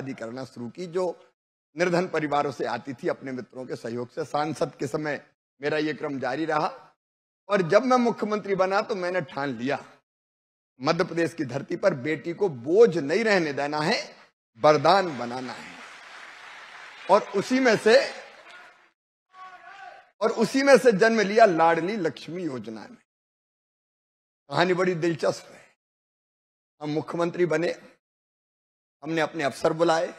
शादी करना शुरू की जो निर्धन परिवारों से आती थी अपने मित्रों के सहयोग से। सांसद के समय मेरा ये क्रम जारी रहा और जब मैं मुख्यमंत्री बना तो मैंने ठान लिया मध्य प्रदेश की धरती पर बेटी को बोझ नहीं रहने देना है, वरदान बनाना है। और उसी में से जन्म लिया लाडली लक्ष्मी योजना में। कहानी बड़ी दिलचस्प है। हम मुख्यमंत्री बने, हमने अपने अफसर बुलाए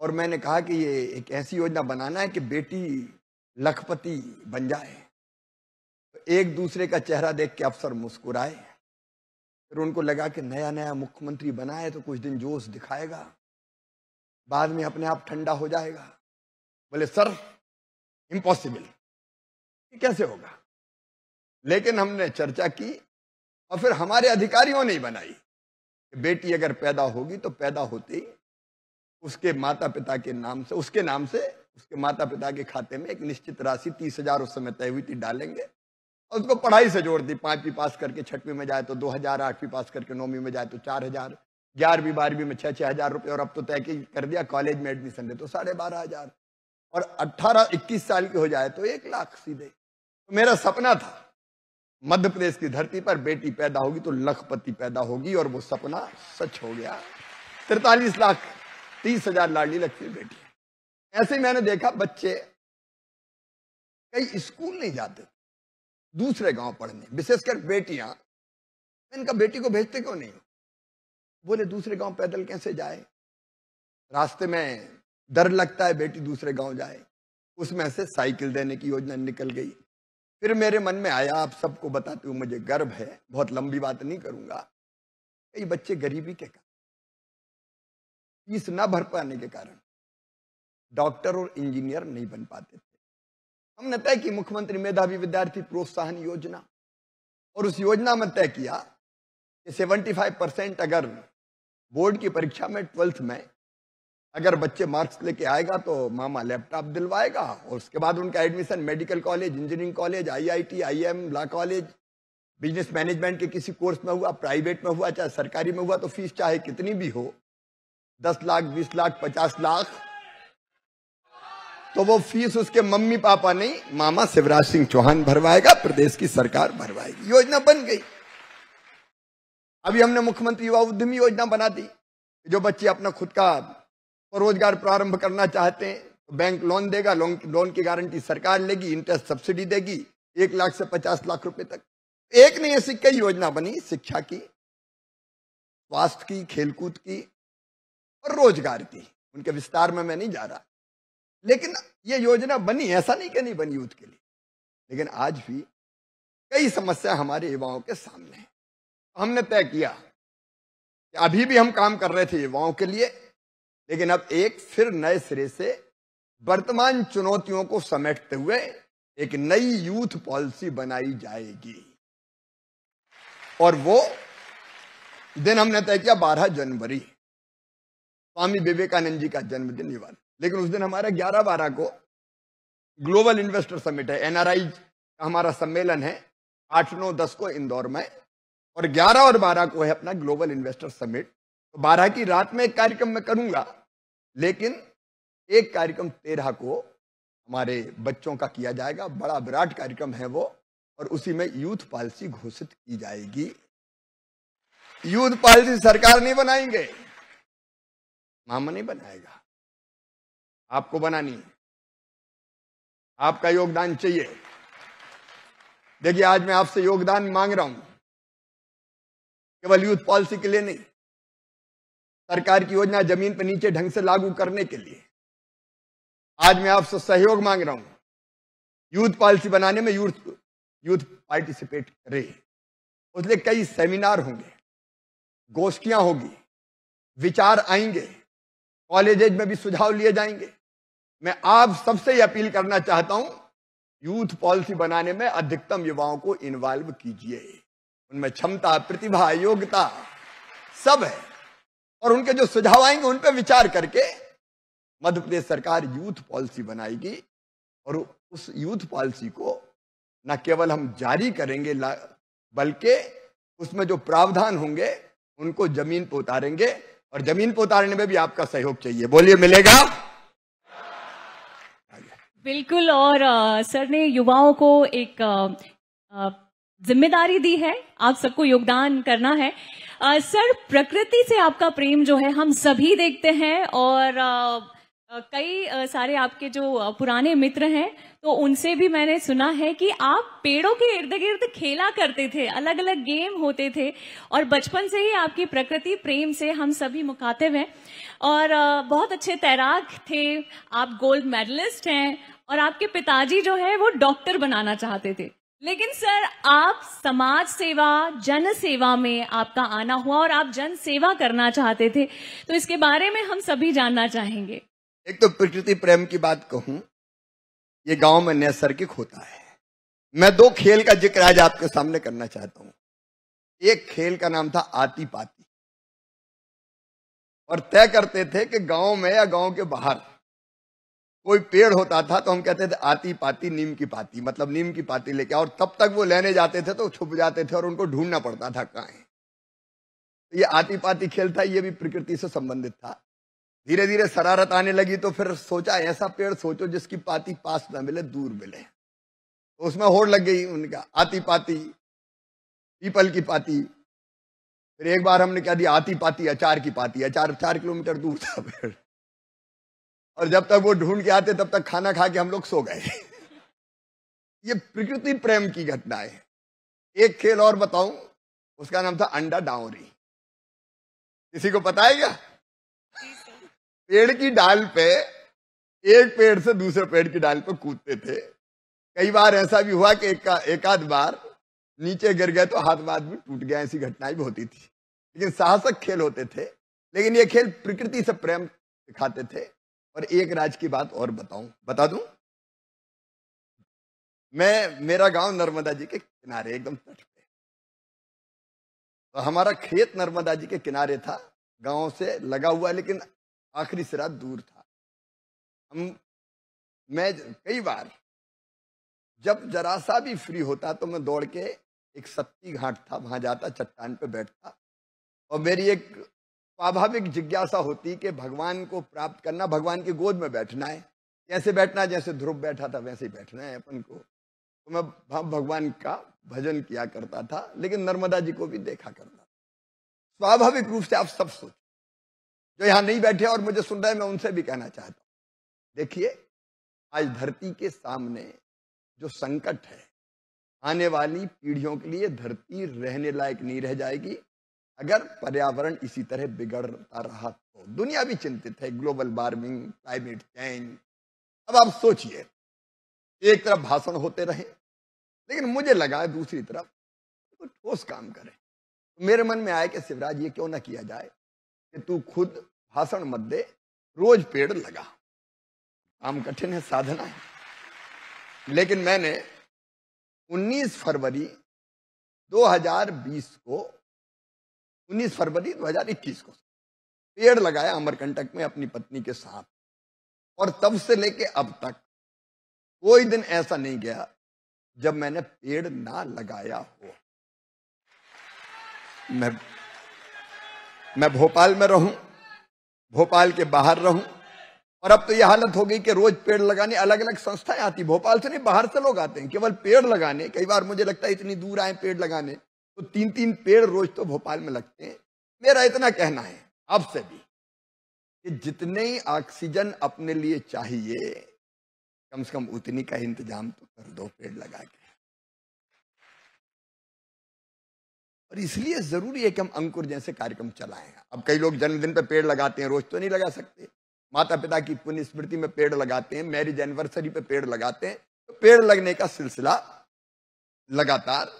और मैंने कहा कि ये एक ऐसी योजना बनाना है कि बेटी लखपति बन जाए। तो एक दूसरे का चेहरा देख के अफसर मुस्कुराए। फिर उनको लगा कि नया नया मुख्यमंत्री बना है तो कुछ दिन जोश दिखाएगा, बाद में अपने आप ठंडा हो जाएगा। बोले सर इम्पॉसिबल, ये कैसे होगा। लेकिन हमने चर्चा की और फिर हमारे अधिकारियों ने बनाई कि बेटी अगर पैदा होगी तो पैदा होते ही उसके माता पिता के नाम से, उसके नाम से उसके माता पिता के खाते में एक निश्चित राशि 30,000 उस समय तय हुई थी डालेंगे और उसको पढ़ाई से जोड़ दी। 5वीं पास करके 6वीं में जाए तो 2,000, 8वीं पास करके 9वीं में जाए तो 4,000, 11वीं 12वीं में 6,000 रुपये और अब तो तय कर दिया कॉलेज में एडमिशन ले तो 12,500 और 18-21 साल के हो जाए तो 1 लाख सीधे। तो मेरा सपना था मध्य प्रदेश की धरती पर बेटी पैदा होगी तो लखपति पैदा होगी और वो सपना सच हो गया। 43,30,000 लाडली लक्ष्मी बेटी। ऐसे ही मैंने देखा बच्चे कई स्कूल नहीं जाते, दूसरे गांव पढ़ने, विशेषकर बेटियां। इनका बेटी को भेजते क्यों नहीं हो। बोले दूसरे गांव पैदल कैसे जाए, रास्ते में डर लगता है बेटी दूसरे गांव जाए। उसमें से साइकिल देने की योजना निकल गई। फिर मेरे मन में आया, आप सबको बताते हुए मुझे गर्व है, बहुत लंबी बात नहीं करूंगा, कई बच्चे गरीबी के कारण, फीस ना भर पाने के कारण डॉक्टर और इंजीनियर नहीं बन पाते थे। हमने तय की मुख्यमंत्री मेधावी विद्यार्थी प्रोत्साहन योजना और उस योजना में तय किया कि 75% अगर बोर्ड की परीक्षा में 12th में अगर बच्चे मार्क्स लेके आएगा तो मामा लैपटॉप दिलवाएगा और उसके बाद उनका admission medical college, engineering college, IIT, IIM, law college, business management के किसी कोर्स में हुआ, प्राइवेट में हुआ, चाहे सरकारी में हुआ, तो फीस चाहे कितनी भी हो 10 लाख, 20 लाख, 50 लाख, तो वो फीस उसके मम्मी पापा नहीं, मामा शिवराज सिंह चौहान भरवाएगा, प्रदेश की सरकार भरवाएगी। योजना बन गई। अभी हमने मुख्यमंत्री युवा उद्यमी योजना बना दी। जो बच्चे अपना खुद का स्वरोजगार प्रारंभ करना चाहते हैं तो बैंक लोन देगा, लोन की गारंटी सरकार लेगी, इंटरेस्ट सब्सिडी देगी 1 लाख से 50 लाख रुपए तक। एक नहीं ऐसी कई योजना बनी, शिक्षा की, स्वास्थ्य की, खेलकूद की और रोजगार की। उनके विस्तार में मैं नहीं जा रहा, लेकिन ये योजना बनी, ऐसा नहीं कि नहीं बनी यूथ के लिए। लेकिन आज भी कई समस्या हमारे युवाओं के सामने है। हमने तय किया कि अभी भी हम काम कर रहे थे युवाओं के लिए, लेकिन अब एक फिर नए सिरे से वर्तमान चुनौतियों को समेटते हुए एक नई यूथ पॉलिसी बनाई जाएगी। और वो दिन हमने तय किया 12 जनवरी, स्वामी विवेकानंद जी का जन्मदिन युवा। लेकिन उस दिन हमारा 11-12 को ग्लोबल इन्वेस्टर समिट है, NRI का हमारा सम्मेलन है 8-9-10 को इंदौर में और 11 और 12 को है अपना ग्लोबल इन्वेस्टर समिट। तो 12 की रात में एक कार्यक्रम मैं करूंगा, लेकिन एक कार्यक्रम 13 को हमारे बच्चों का किया जाएगा। बड़ा विराट कार्यक्रम है वो और उसी में यूथ पॉलिसी घोषित की जाएगी। यूथ पॉलिसी सरकार नहीं बनाएंगे, मामा नहीं बनाएगा, आपको बनानी है, आपका योगदान चाहिए। देखिए आज मैं आपसे योगदान मांग रहा हूं, केवल यूथ पॉलिसी के लिए नहीं, सरकार की योजना जमीन पर नीचे ढंग से लागू करने के लिए। आज मैं आपसे सहयोग मांग रहा हूं, यूथ पॉलिसी बनाने में यूथ पार्टिसिपेट करे। उसमें कई सेमिनार होंगे, गोष्ठियां होगी, विचार आएंगे, कॉलेजेज में भी सुझाव लिए जाएंगे। मैं आप सबसे ये अपील करना चाहता हूं, यूथ पॉलिसी बनाने में अधिकतम युवाओं को इन्वॉल्व कीजिए। उनमें क्षमता, प्रतिभा, योग्यता सब है और उनके जो सुझाव आएंगे उन पर विचार करके मध्य प्रदेश सरकार यूथ पॉलिसी बनाएगी। और उस यूथ पॉलिसी को न केवल हम जारी करेंगे बल्कि उसमें जो प्रावधान होंगे उनको जमीन पर उतारेंगे और जमीन पर उतारने में भी आपका सहयोग चाहिए। बोलिए, मिलेगा? बिल्कुल। और सर ने युवाओं को एक जिम्मेदारी दी है, आप सबको योगदान करना है। सर, प्रकृति से आपका प्रेम जो है हम सभी देखते हैं, और कई सारे आपके जो पुराने मित्र हैं तो उनसे भी मैंने सुना है कि आप पेड़ों के इर्द गिर्द खेला करते थे, अलग अलग गेम होते थे, और बचपन से ही आपकी प्रकृति प्रेम से हम सभी मुखातिब हैं। और बहुत अच्छे तैराक थे, आप गोल्ड मेडलिस्ट हैं, और आपके पिताजी जो है वो डॉक्टर बनाना चाहते थे, लेकिन सर आप समाज सेवा, जन सेवा में आपका आना हुआ और आप जन सेवा करना चाहते थे, तो इसके बारे में हम सभी जानना चाहेंगे। एक तो प्रकृति प्रेम की बात कहूं, ये गांव में नैसर्गिक होता है। मैं दो खेल का जिक्र आज आपके सामने करना चाहता हूं। एक खेल का नाम था आती पाती, और तय करते थे कि गांव में या गांव के बाहर कोई पेड़ होता था तो हम कहते थे आती पाती नीम की पाती, मतलब नीम की पाती लेके, और तब तक वो लेने जाते थे तो छुप जाते थे और उनको ढूंढना पड़ता था कहाँ है। तो ये आती पाती खेल था, ये भी प्रकृति से संबंधित था। धीरे धीरे शरारत आने लगी तो फिर सोचा ऐसा पेड़ सोचो जिसकी पाती पास ना मिले, दूर मिले। तो उसमें होड़ लग गई उनका, आती पाती, पीपल की पाती। फिर एक बार हमने क्या दिया, आती पाती अचार की पाती। अचार 4 किलोमीटर दूर था पेड़, और जब तक वो ढूंढ के आते तब तक खाना खा के हम लोग सो गए। ये प्रकृति प्रेम की घटना है। एक खेल और बताऊं, उसका नाम था अंडा डाउरी। किसी को पता है क्या? पेड़ की डाल पे, एक पेड़ से दूसरे पेड़ की डाल पे कूदते थे। कई बार ऐसा भी हुआ कि एक आध बार नीचे गिर गए तो हाथ में आदमी टूट गया, ऐसी घटनाएं भी होती थी। लेकिन साहसक खेल होते थे, लेकिन ये खेल प्रकृति से प्रेम दिखाते थे। और एक राज की बात और बता दूं, मेरा गांव नर्मदा जी के किनारे, एकदम तट पे, तो हमारा खेत नर्मदा जी के किनारे था, गांव से लगा हुआ, लेकिन आखिरी सिरा दूर था। मैं कई बार जब जरा सा भी फ्री होता तो मैं दौड़ के, एक सत्ती घाट था वहां जाता, चट्टान पे बैठता, और मेरी एक स्वाभाविक जिज्ञासा होती कि भगवान को प्राप्त करना, भगवान की गोद में बैठना है। कैसे बैठना? जैसे ध्रुव बैठा था वैसे ही बैठना है अपन को। तो मैं भगवान का भजन किया करता था, लेकिन नर्मदा जी को भी देखा करता। स्वाभाविक रूप से आप सब सोच, जो यहाँ नहीं बैठे और मुझे सुन रहे हैं, मैं उनसे भी कहना चाहता हूँ, देखिए आज धरती के सामने जो संकट है, आने वाली पीढ़ियों के लिए धरती रहने लायक नहीं रह जाएगी अगर पर्यावरण इसी तरह बिगड़ता रहा तो। दुनिया भी चिंतित है, ग्लोबल वार्मिंग, क्लाइमेट चेंज। अब आप सोचिए, एक तरफ भाषण होते रहे, लेकिन मुझे लगा दूसरी तरफ तो ठोस काम करें। तो मेरे मन में आया कि शिवराज ये क्यों ना किया जाए कि तू खुद भाषण मत दे, रोज पेड़ लगा। काम कठिन है, साधना है, लेकिन मैंने 19 फरवरी 2021 को पेड़ लगाया अमरकंटक में अपनी पत्नी के साथ, और तब से लेके अब तक कोई दिन ऐसा नहीं गया जब मैंने पेड़ ना लगाया हो। मैं भोपाल में रहूं, भोपाल के बाहर रहूं, और अब तो यह हालत हो गई कि रोज पेड़ लगाने अलग अलग संस्थाएं आती, भोपाल से नहीं बाहर से लोग आते हैं केवल पेड़ लगाने। कई बार मुझे लगता है इतनी दूर आए पेड़ लगाने, तो 3-3 पेड़ रोज तो भोपाल में लगते हैं। मेरा इतना कहना है आपसे भी कि जितने ही ऑक्सीजन अपने लिए चाहिए, कम से कम उतनी का इंतजाम तो कर दो पेड़ लगा के। और इसलिए जरूरी है कि हम अंकुर जैसे कार्यक्रम चलाएं। अब कई लोग जन्मदिन पर पेड़ लगाते हैं, रोज तो नहीं लगा सकते। माता पिता की पुण्य स्मृति में पेड़ लगाते हैं, मैरिज एनिवर्सरी पे पेड़ लगाते हैं। तो पेड़ लगने का सिलसिला लगातार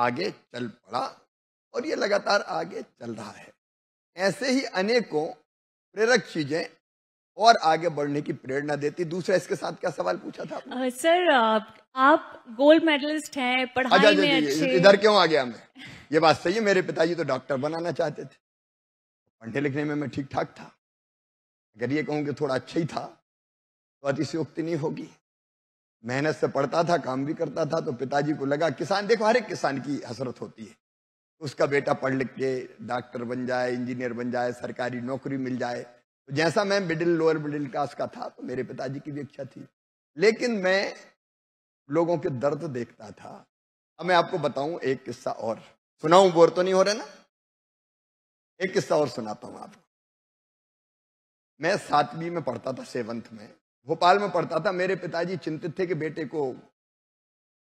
आगे चल पड़ा, और ये लगातार आगे चल रहा है। ऐसे ही अनेकों प्रेरक चीजें और आगे बढ़ने की प्रेरणा देती। दूसरा, इसके साथ क्या सवाल पूछा था आपने? सर आप गोल्ड मेडलिस्ट हैं, पढ़ाई में अच्छे। इधर क्यों आ गया मैं? ये बात सही है, मेरे पिताजी तो डॉक्टर बनाना चाहते थे। पढ़ने लिखने में मैं ठीक ठाक था, अगर ये कहूँ कि थोड़ा अच्छा ही था तो अतिशयोक्ति नहीं होगी। मेहनत से पढ़ता था, काम भी करता था। तो पिताजी को लगा, किसान, देखो हर एक किसान की हसरत होती है उसका बेटा पढ़ लिख के डॉक्टर बन जाए, इंजीनियर बन जाए, सरकारी नौकरी मिल जाए। तो जैसा मैं मिडिल लोअर मिडिल क्लास का था तो मेरे पिताजी की भी इच्छा थी, लेकिन मैं लोगों के दर्द देखता था। अब मैं आपको बताऊं एक किस्सा और सुनाऊं, बोर तो नहीं हो रहे ना? एक किस्सा और सुनाता हूं आपको। मैं 7वीं में पढ़ता था, 7th में भोपाल में पढ़ता था। मेरे पिताजी चिंतित थे कि बेटे को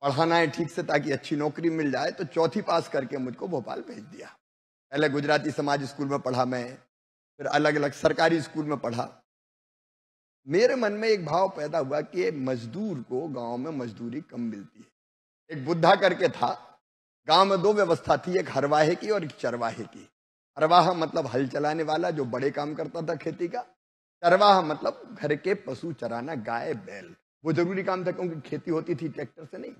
पढ़ाना है ठीक से ताकि अच्छी नौकरी मिल जाए, तो 4वीं पास करके मुझको भोपाल भेज दिया। पहले गुजराती समाज स्कूल में पढ़ा मैं, फिर अलग अलग सरकारी स्कूल में पढ़ा। मेरे मन में एक भाव पैदा हुआ कि मजदूर को गांव में मजदूरी कम मिलती है। एक बुद्धा करके था, गांव में 2 व्यवस्था थी, एक हरवाहे की और एक चरवाहे की। हरवाहा मतलब हल चलाने वाला जो बड़े काम करता था खेती का, चरवाहा मतलब घर के पशु चराना, गाय बैल। वो जरूरी काम था क्योंकि खेती होती थी ट्रैक्टर से नहीं,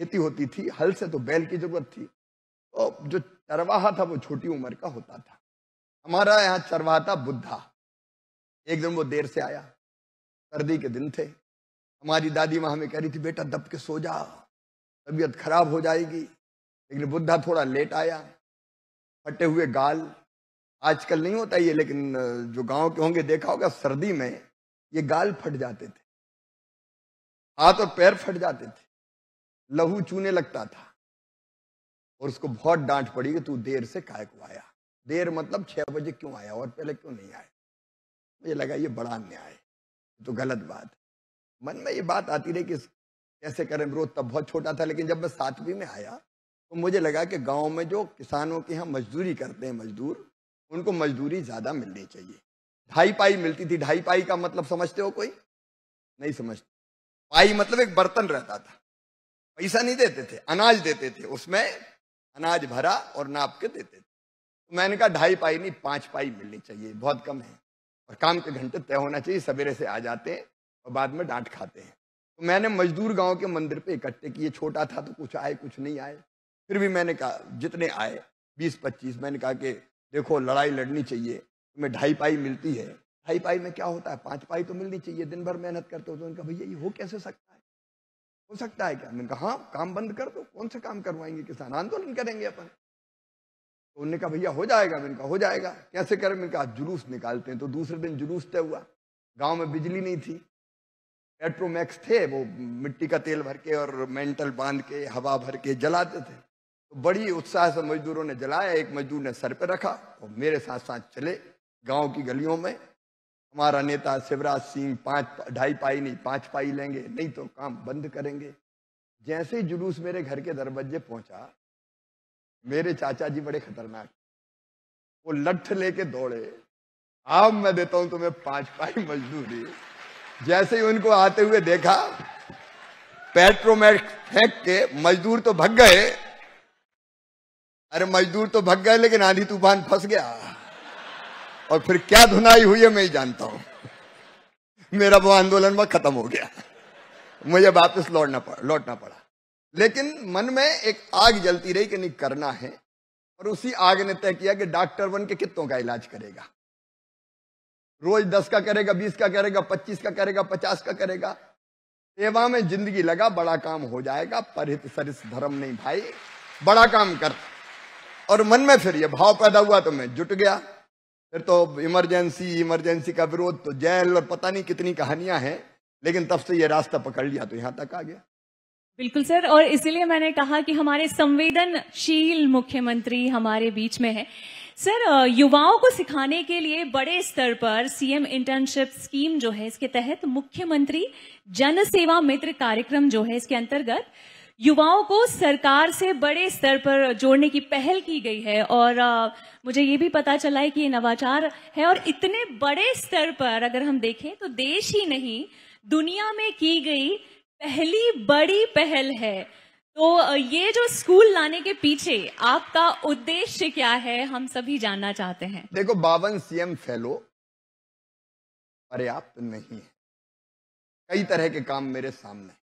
खेती होती थी हल से, तो बैल की जरूरत थी। तो जो चरवाहा था वो छोटी उम्र का होता था। हमारा यहाँ चरवाहा था बुद्धा। एक दिन वो देर से आया, सर्दी के दिन थे। हमारी दादी माँ हमें कह रही थी बेटा दब के सो जा, तबीयत खराब हो जाएगी। लेकिन बुद्धा थोड़ा लेट आया, फटे हुए गाल, आजकल नहीं होता ये लेकिन जो गांव के होंगे देखा होगा सर्दी में ये गाल फट जाते थे, हाथ और पैर फट जाते थे, लहू चूने लगता था। और उसको बहुत डांट पड़ी कि तू देर से काहे को आया, देर मतलब 6 बजे क्यों आया और पहले क्यों नहीं आया। मुझे लगा ये बड़ा अन्याय, तो गलत बात। मन में ये बात आती रही कि कैसे करें विरोध। तब बहुत छोटा था, लेकिन जब मैं 7वीं में आया तो मुझे लगा कि गांव में जो किसानों के यहाँ मजदूरी करते हैं मजदूर, उनको मजदूरी ज़्यादा मिलनी चाहिए। 2.5 पाई मिलती थी। 2.5 पाई का मतलब समझते हो कोई? नहीं समझते। पाई मतलब एक बर्तन रहता था, पैसा नहीं देते थे, अनाज देते थे, उसमें अनाज भरा और नाप के देते थे। तो मैंने कहा 2.5 पाई नहीं 5 पाई मिलनी चाहिए, बहुत कम है। और काम के घंटे तय होना चाहिए, सवेरे से आ जाते हैं और बाद में डांट खाते हैं। तो मैंने मजदूर गांव के मंदिर पे इकट्ठे किए। छोटा था तो कुछ आए कुछ नहीं आए, फिर भी मैंने कहा जितने आए 20-25, मैंने कहा कि देखो लड़ाई लड़नी चाहिए, तुम्हें 2.5 पाई मिलती है, 2.5 पाई में क्या होता है, 5 पाई तो मिलनी चाहिए, दिन भर मेहनत करते हो। तो उनका भैया ये हो कैसे सकता है, हो सकता है क्या? मैंने कहा हाँ, काम बंद कर दो, कौन से काम करवाएंगे किसान, आंदोलन करेंगे अपन। तो उन्होंने कहा भैया हो जाएगा। मैंने कहा हो जाएगा कैसे करें? मैंने कहा जुलूस निकालते हैं। तो दूसरे दिन जुलूस तय हुआ। गांव में बिजली नहीं थी, पेट्रोमैक्स थे, वो मिट्टी का तेल भर के और मेंटल बांध के हवा भर के जलाते थे। तो बड़ी उत्साह से मजदूरों ने जलाया। एक मजदूर ने सर पर रखा और मेरे साथ साथ चले गाँव की गलियों में। हमारा नेता शिवराज सिंह 2.5 पाई नहीं 5 पाई लेंगे, नहीं तो काम बंद करेंगे। जैसे ही जुलूस मेरे घर के दरवाजे पहुंचा, मेरे चाचा जी बड़े खतरनाक, वो लठ लेके दौड़े, आप मैं देता हूं तुम्हें 5 पाई मजदूरी। जैसे ही उनको आते हुए देखा, पेट्रोमैक्स फेंक के मजदूर तो भग गए। अरे मजदूर तो भग गए लेकिन आंधी तूफान फंस गया, और फिर क्या धुनाई हुई है मैं ही जानता हूं। मेरा वो आंदोलन वह खत्म हो गया, मुझे वापस लौटना पड़ा। लेकिन मन में एक आग जलती रही कि नहीं करना है। और उसी आग ने तय किया कि डॉक्टर बन के कितनों का इलाज करेगा, रोज 10 का करेगा, 20 का करेगा, 25 का करेगा, 50 का करेगा। सेवा में जिंदगी लगा, बड़ा काम हो जाएगा, परहित सरिस धर्म नहीं भाई, बड़ा काम कर। और मन में फिर ये भाव पैदा हुआ तो मैं जुट गया। फिर तो इमरजेंसी का विरोध, तो जेल और पता नहीं कितनी कहानियां हैं। लेकिन तब से ये रास्ता पकड़ लिया तो यहाँ तक आ गया। बिल्कुल सर, और इसीलिए मैंने कहा कि हमारे संवेदनशील मुख्यमंत्री हमारे बीच में है। सर, युवाओं को सिखाने के लिए बड़े स्तर पर सीएम इंटर्नशिप स्कीम जो है, इसके तहत मुख्यमंत्री जन सेवा मित्र कार्यक्रम जो है, इसके अंतर्गत युवाओं को सरकार से बड़े स्तर पर जोड़ने की पहल की गई है। और मुझे ये भी पता चला है कि ये नवाचार है। और इतने बड़े स्तर पर अगर हम देखें तो देश ही नहीं दुनिया में की गई पहली बड़ी पहल है। तो ये जो स्कूल लाने के पीछे आपका उद्देश्य क्या है, हम सभी जानना चाहते हैं। देखो 52 सीएम फेलो पर्याप्त नहीं है, कई तरह के काम मेरे सामने।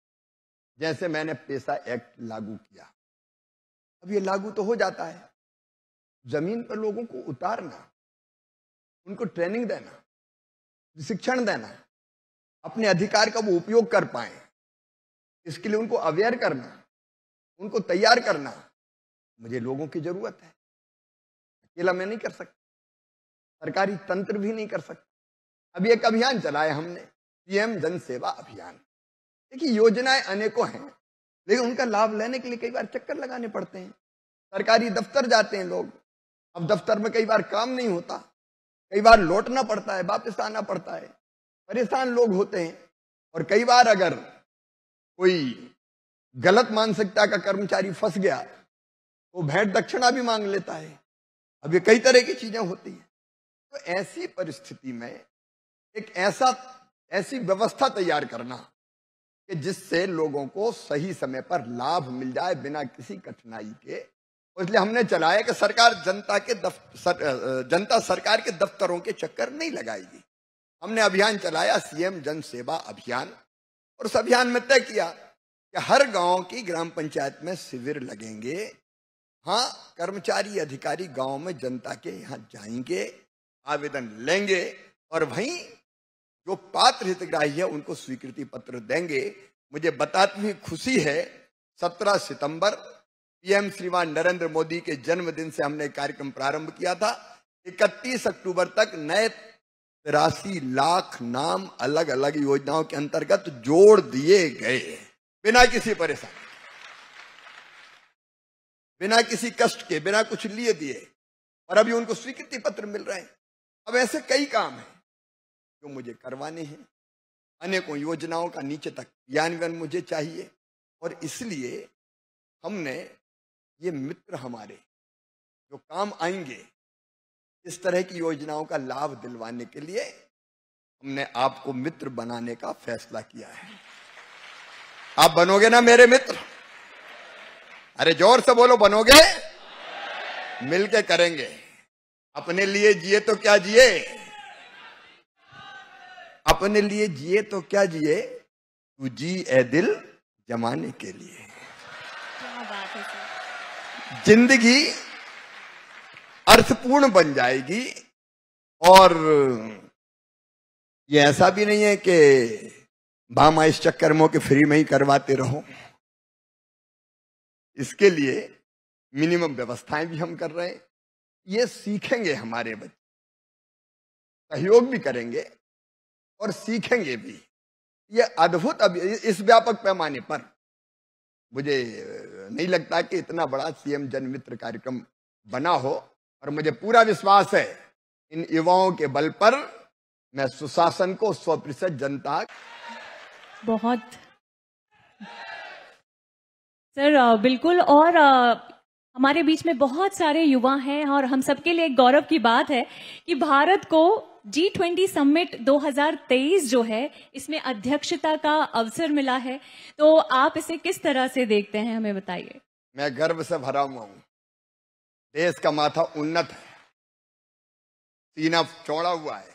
जैसे मैंने पेसा एक्ट लागू किया, अब ये लागू तो हो जाता है, जमीन पर लोगों को उतारना, उनको ट्रेनिंग देना, शिक्षण देना, अपने अधिकार का वो उपयोग कर पाए, इसके लिए उनको अवेयर करना, उनको तैयार करना। मुझे लोगों की जरूरत है, अकेला मैं नहीं कर सकता, सरकारी तंत्र भी नहीं कर सकता। अभी एक अभियान चलाया हमने, पीएम जन सेवा अभियान। देखिए योजनाएं अनेकों हैं, लेकिन उनका लाभ लेने के लिए कई बार चक्कर लगाने पड़ते हैं, सरकारी दफ्तर जाते हैं लोग। अब दफ्तर में कई बार काम नहीं होता, कई बार लौटना पड़ता है, वापस आना पड़ता है, परेशान लोग होते हैं। और कई बार अगर कोई गलत मानसिकता का कर्मचारी फंस गया तो भेंट दक्षिणा भी मांग लेता है। अब ये कई तरह की चीजें होती हैं। तो ऐसी परिस्थिति में एक ऐसी व्यवस्था तैयार करना कि जिससे लोगों को सही समय पर लाभ मिल जाए बिना किसी कठिनाई के। इसलिए हमने चलाया कि सरकार जनता सरकार के दफ्तरों के चक्कर नहीं लगाएगी। हमने अभियान चलाया सीएम जन सेवा अभियान, और उस अभियान में तय किया कि हर गांव की ग्राम पंचायत में शिविर लगेंगे। हाँ, कर्मचारी अधिकारी गांव में जनता के यहाँ जाएंगे, आवेदन लेंगे और वहीं जो पात्र हितग्राही है उनको स्वीकृति पत्र देंगे। मुझे बताते हुए खुशी है, 17 सितंबर पीएम श्रीमान नरेंद्र मोदी के जन्मदिन से हमने कार्यक्रम प्रारंभ किया था। 31 अक्टूबर तक नए 83 लाख नाम अलग अलग योजनाओं के अंतर्गत जोड़ दिए गए, बिना किसी परेशानी, बिना किसी कष्ट के, बिना कुछ लिए दिए, और अभी उनको स्वीकृति पत्र मिल रहे हैं। अब ऐसे कई काम हैं जो मुझे करवाने हैं, अनेकों योजनाओं का नीचे तक क्रियान्वयन मुझे चाहिए। और इसलिए हमने ये मित्र हमारे जो काम आएंगे, इस तरह की योजनाओं का लाभ दिलवाने के लिए हमने आपको मित्र बनाने का फैसला किया है। आप बनोगे ना मेरे मित्र? अरे जोर से बोलो, बनोगे? मिलके करेंगे। अपने लिए जिए तो क्या जिए, अपने लिए जिए तो क्या जिए, तू जी ए दिल जमाने के लिए। जिंदगी अर्थपूर्ण बन जाएगी। और ये ऐसा भी नहीं है कि भामा इस चक्कर में के फ्री में ही करवाते रहो। इसके लिए मिनिमम व्यवस्थाएं भी हम कर रहे हैं। ये सीखेंगे हमारे बच्चे, सहयोग भी करेंगे और सीखेंगे भी। ये अद्भुत, अब इस व्यापक पैमाने पर मुझे नहीं लगता कि इतना बड़ा सीएम जन मित्र कार्यक्रम बना हो, और मुझे पूरा विश्वास है इन युवाओं के बल पर मैं सुशासन को 100% जनता। बहुत सर, बिल्कुल। और हमारे बीच में बहुत सारे युवा हैं, और हम सबके लिए एक गौरव की बात है कि भारत को G20 समिट 2023 जो है, इसमें अध्यक्षता का अवसर मिला है। तो आप इसे किस तरह से देखते हैं, हमें बताइए। मैं गर्व से भरा हुआ हूँ। देश का माथा उन्नत है, सीना चौड़ा हुआ है।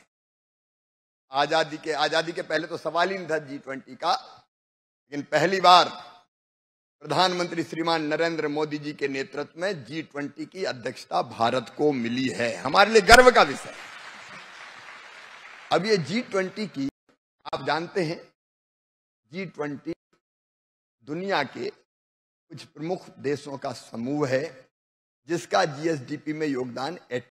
आजादी के पहले तो सवाल ही नहीं था G20 का, लेकिन पहली बार प्रधानमंत्री श्रीमान नरेंद्र मोदी जी के नेतृत्व में G20 की अध्यक्षता भारत को मिली है। हमारे लिए गर्व का विषय है। अब ये G20 की, आप जानते हैं, G20 दुनिया के कुछ प्रमुख देशों का समूह है जिसका GSDP में योगदान